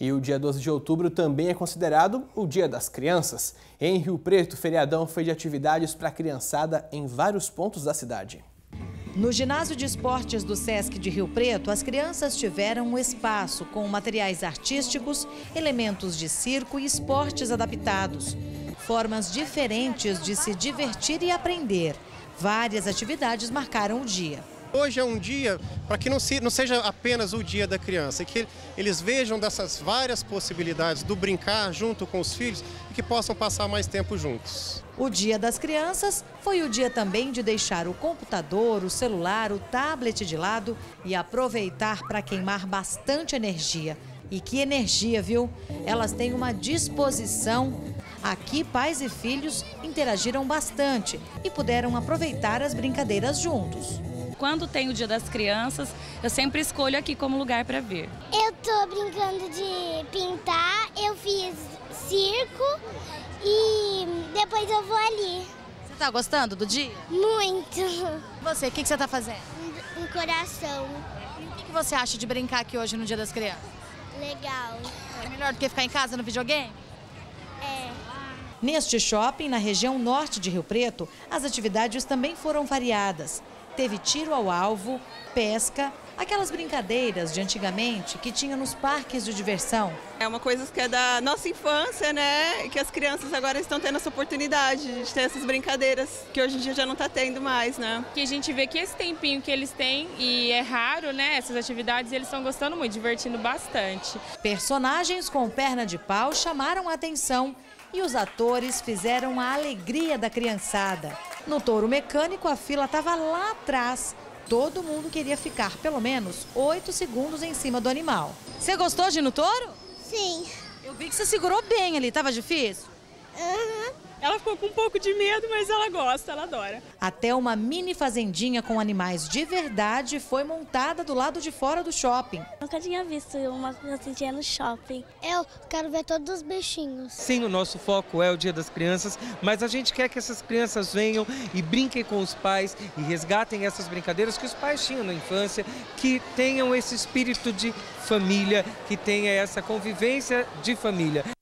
E o dia 12 de outubro também é considerado o Dia das Crianças. Em Rio Preto, o feriadão foi de atividades para a criançada em vários pontos da cidade. No ginásio de esportes do Sesc de Rio Preto, as crianças tiveram um espaço com materiais artísticos, elementos de circo e esportes adaptados. Formas diferentes de se divertir e aprender. Várias atividades marcaram o dia. Hoje é um dia para que não seja apenas o dia da criança, que eles vejam dessas várias possibilidades do brincar junto com os filhos e que possam passar mais tempo juntos. O Dia das Crianças foi o dia também de deixar o computador, o celular, o tablet de lado e aproveitar para queimar bastante energia. E que energia, viu? Elas têm uma disposição. Aqui, pais e filhos interagiram bastante e puderam aproveitar as brincadeiras juntos. Quando tem o Dia das Crianças, eu sempre escolho aqui como lugar para vir. Eu tô brincando de pintar, eu fiz circo e depois eu vou ali. Você tá gostando do dia? Muito. Você, o que você tá fazendo? Um coração. O que você acha de brincar aqui hoje no Dia das Crianças? Legal. É melhor do que ficar em casa no videogame? É. Neste shopping, na região norte de Rio Preto, as atividades também foram variadas. Teve tiro ao alvo, pesca, aquelas brincadeiras de antigamente que tinha nos parques de diversão. É uma coisa que é da nossa infância, né? E que as crianças agora estão tendo essa oportunidade de ter essas brincadeiras que hoje em dia já não está tendo mais, né? Que a gente vê que esse tempinho que eles têm, e é raro, né? Essas atividades, eles estão gostando muito, divertindo bastante. Personagens com perna de pau chamaram a atenção e os atores fizeram a alegria da criançada. No touro mecânico, a fila estava lá atrás. Todo mundo queria ficar pelo menos 8 segundos em cima do animal. Você gostou de ir no touro? Sim. Eu vi que você segurou bem ali, estava difícil? Uhum. Ela ficou com um pouco de medo, mas ela gosta, ela adora. Até uma mini fazendinha com animais de verdade foi montada do lado de fora do shopping. Nunca tinha visto uma fazendinha no shopping. Eu quero ver todos os bichinhos. Sim, o nosso foco é o Dia das Crianças, mas a gente quer que essas crianças venham e brinquem com os pais e resgatem essas brincadeiras que os pais tinham na infância, que tenham esse espírito de família, que tenha essa convivência de família.